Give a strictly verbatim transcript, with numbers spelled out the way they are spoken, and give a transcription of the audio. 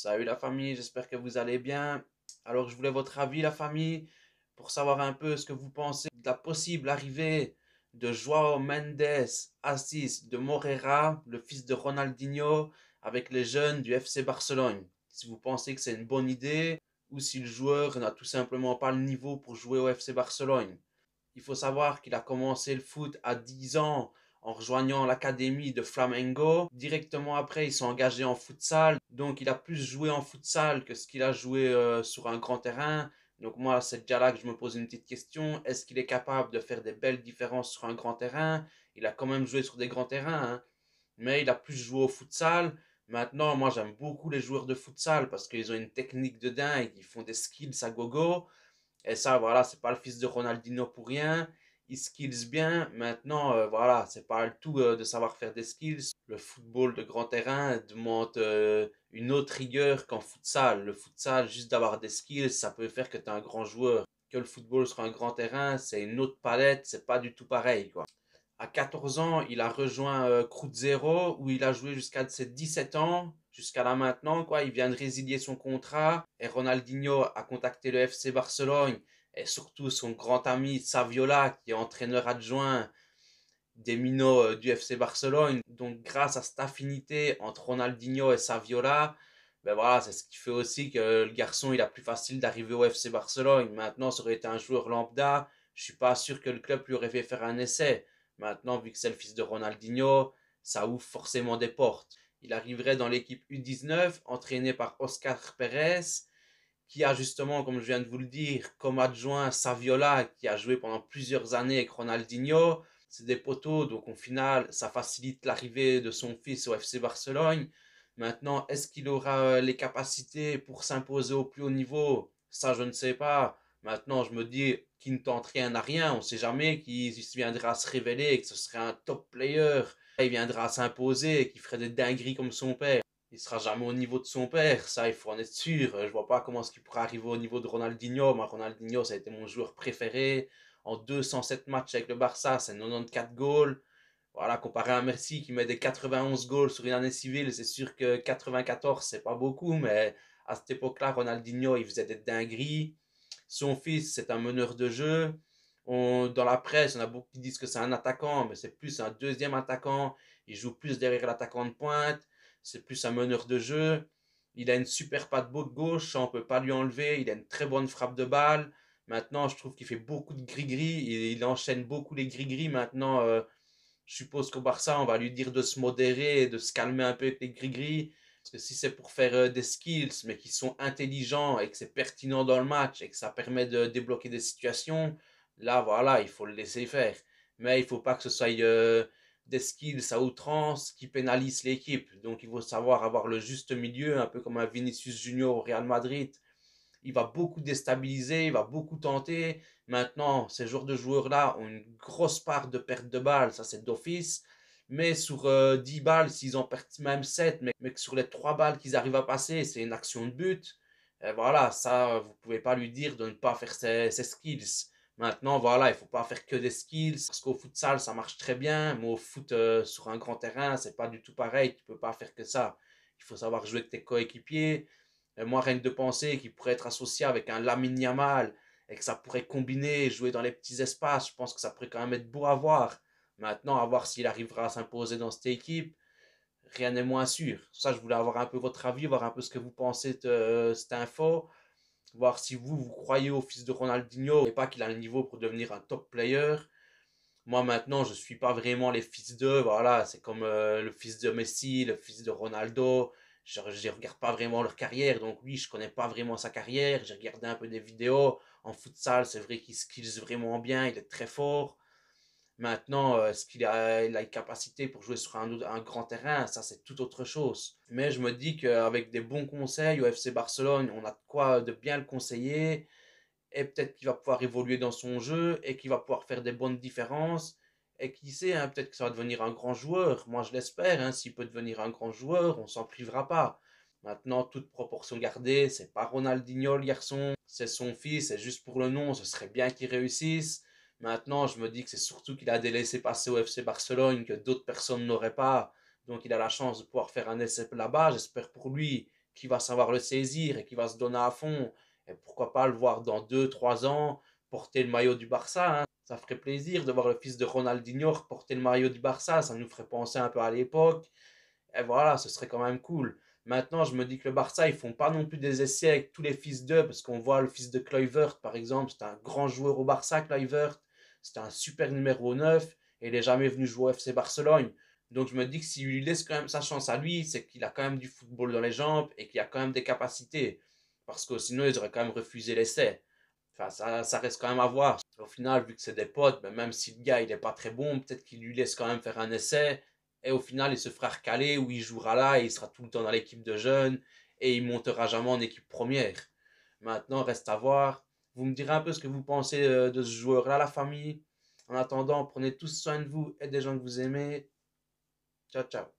Salut la famille, j'espère que vous allez bien. Alors je voulais votre avis la famille, pour savoir un peu ce que vous pensez de la possible arrivée de João Mendes Assis de Moreira, le fils de Ronaldinho, avec les jeunes du F C Barcelone. Si vous pensez que c'est une bonne idée, ou si le joueur n'a tout simplement pas le niveau pour jouer au F C Barcelone. Il faut savoir qu'il a commencé le foot à dix ans en rejoignant l'académie de Flamengo. Directement après, il s'est engagé en futsal. Donc, il a plus joué en futsal que ce qu'il a joué euh, sur un grand terrain. Donc, moi, c'est déjà là que je me pose une petite question. Est-ce qu'il est capable de faire des belles différences sur un grand terrain? Il a quand même joué sur des grands terrains, hein, mais il a plus joué au futsal. Maintenant, moi, j'aime beaucoup les joueurs de futsal parce qu'ils ont une technique de dingue. Ils font des skills à gogo. Et ça, voilà, c'est pas le fils de Ronaldinho pour rien. Il skills bien. Maintenant, euh, voilà, c'est pas le tout euh, de savoir faire des skills. Le football de grand terrain demande euh, une autre rigueur qu'en futsal. Le futsal, juste d'avoir des skills, ça peut faire que tu es un grand joueur. Que le football sur un grand terrain, c'est une autre palette. C'est pas du tout pareil, quoi. À quatorze ans, il a rejoint euh, Cruzeiro où il a joué jusqu'à ses dix-sept ans. Jusqu'à là maintenant, quoi, il vient de résilier son contrat. Et Ronaldinho a contacté le F C Barcelone et surtout son grand ami Saviola qui est entraîneur adjoint des minots euh, du F C Barcelone. Donc grâce à cette affinité entre Ronaldinho et Saviola, ben voilà, c'est ce qui fait aussi que le garçon il a plus facile d'arriver au F C Barcelone. Maintenant, ça aurait été un joueur lambda, je suis pas sûr que le club lui aurait fait faire un essai. Maintenant, vu que c'est le fils de Ronaldinho, ça ouvre forcément des portes. Il arriverait dans l'équipe U dix-neuf, entraînée par Oscar Perez, qui a justement, comme je viens de vous le dire, comme adjoint Saviola, qui a joué pendant plusieurs années avec Ronaldinho. C'est des poteaux, donc au final, ça facilite l'arrivée de son fils au F C Barcelone. Maintenant, est-ce qu'il aura les capacités pour s'imposer au plus haut niveau? Ça, je ne sais pas. Maintenant, je me dis qu'il ne tente rien à rien. On ne sait jamais qu'il viendra se révéler et que ce serait un top player. Il viendra s'imposer et qu'il ferait des dingueries comme son père. Il ne sera jamais au niveau de son père, ça, il faut en être sûr. Je ne vois pas comment est-ce qu'il pourra arriver au niveau de Ronaldinho. Moi, Ronaldinho, ça a été mon joueur préféré. En deux cent sept matchs avec le Barça, c'est quatre-vingt-quatorze goals. Voilà, comparé à Messi qui met des quatre-vingt-onze goals sur une année civile, c'est sûr que quatre-vingt-quatorze, c'est pas beaucoup. Mais à cette époque-là, Ronaldinho, il faisait des dingueries. Son fils, c'est un meneur de jeu. On, dans la presse, on a beaucoup qui disent que c'est un attaquant, mais c'est plus un deuxième attaquant. Il joue plus derrière l'attaquant de pointe. C'est plus un meneur de jeu. Il a une super patte gauche, ça on ne peut pas lui enlever. Il a une très bonne frappe de balle. Maintenant, je trouve qu'il fait beaucoup de gris-gris. Il, il enchaîne beaucoup les gris-gris. Maintenant, euh, je suppose qu'au Barça, on va lui dire de se modérer, et de se calmer un peu avec les gris-gris. Parce que si c'est pour faire euh, des skills, mais qui sont intelligents et que c'est pertinent dans le match et que ça permet de débloquer des situations, là, voilà, il faut le laisser faire. Mais il ne faut pas que ce soit euh, des skills à outrance qui pénalisent l'équipe. Donc, il faut savoir avoir le juste milieu, un peu comme un Vinicius Junior au Real Madrid. Il va beaucoup déstabiliser, il va beaucoup tenter. Maintenant, ces genres de joueurs-là ont une grosse part de perte de balles, ça c'est d'office. Mais sur euh, dix balles, s'ils en perdent même sept, mais, mais que sur les trois balles qu'ils arrivent à passer, c'est une action de but. Et voilà, ça, vous ne pouvez pas lui dire de ne pas faire ses, ses skills. Maintenant, voilà, il ne faut pas faire que des skills, parce qu'au futsal, ça marche très bien, mais au foot euh, sur un grand terrain, ce n'est pas du tout pareil, tu ne peux pas faire que ça. Il faut savoir jouer avec tes coéquipiers. Et moi, rien que de penser qu'il pourrait être associé avec un Lamine Yamal et que ça pourrait combiner, jouer dans les petits espaces, je pense que ça pourrait quand même être beau à voir. Maintenant, à voir s'il arrivera à s'imposer dans cette équipe, rien n'est moins sûr. Ça, je voulais avoir un peu votre avis, voir un peu ce que vous pensez de euh, cette info. Voir si vous, vous croyez au fils de Ronaldinho et pas qu'il a le niveau pour devenir un top player. Moi, maintenant, je ne suis pas vraiment les fils d'eux. Voilà, c'est comme euh, le fils de Messi, le fils de Ronaldo. Je ne regarde pas vraiment leur carrière. Donc, oui, je ne connais pas vraiment sa carrière. J'ai regardé un peu des vidéos. En futsal, c'est vrai qu'il skills vraiment bien. Il est très fort. Maintenant, est-ce qu'il a, il a une capacité pour jouer sur un, un grand terrain? Ça, c'est tout autre chose. Mais je me dis qu'avec des bons conseils au F C Barcelone, on a de quoi de bien le conseiller. Et peut-être qu'il va pouvoir évoluer dans son jeu et qu'il va pouvoir faire des bonnes différences. Et qui sait, hein, peut-être que ça va devenir un grand joueur. Moi, je l'espère. Hein, s'il peut devenir un grand joueur, on ne s'en privera pas. Maintenant, toute proportion gardée, c'est pas Ronaldinho le garçon. C'est son fils, c'est juste pour le nom. Ce serait bien qu'il réussisse. Maintenant, je me dis que c'est surtout qu'il a des laissés-passer au F C Barcelone que d'autres personnes n'auraient pas. Donc, il a la chance de pouvoir faire un essai là-bas. J'espère pour lui qui va savoir le saisir et qui va se donner à fond. Et pourquoi pas le voir dans deux trois ans porter le maillot du Barça, hein. Ça ferait plaisir de voir le fils de Ronaldinho porter le maillot du Barça. Ça nous ferait penser un peu à l'époque. Et voilà, ce serait quand même cool. Maintenant, je me dis que le Barça, ils ne font pas non plus des essais avec tous les fils d'eux, parce qu'on voit le fils de Kluivert, par exemple. C'est un grand joueur au Barça, Kluivert. C'était un super numéro neuf et il n'est jamais venu jouer au F C Barcelone. Donc, je me dis que s'il lui laisse quand même sa chance à lui, c'est qu'il a quand même du football dans les jambes et qu'il a quand même des capacités. Parce que sinon, ils auraient quand même refusé l'essai. Enfin, ça, ça reste quand même à voir. Au final, vu que c'est des potes, ben même si le gars il n'est pas très bon, peut-être qu'il lui laisse quand même faire un essai. Et au final, il se fera recaler où il jouera là et il sera tout le temps dans l'équipe de jeunes. Et il ne montera jamais en équipe première. Maintenant, reste à voir. Vous me direz un peu ce que vous pensez de ce joueur-là, la famille. En attendant, prenez tous soin de vous et des gens que vous aimez. Ciao, ciao.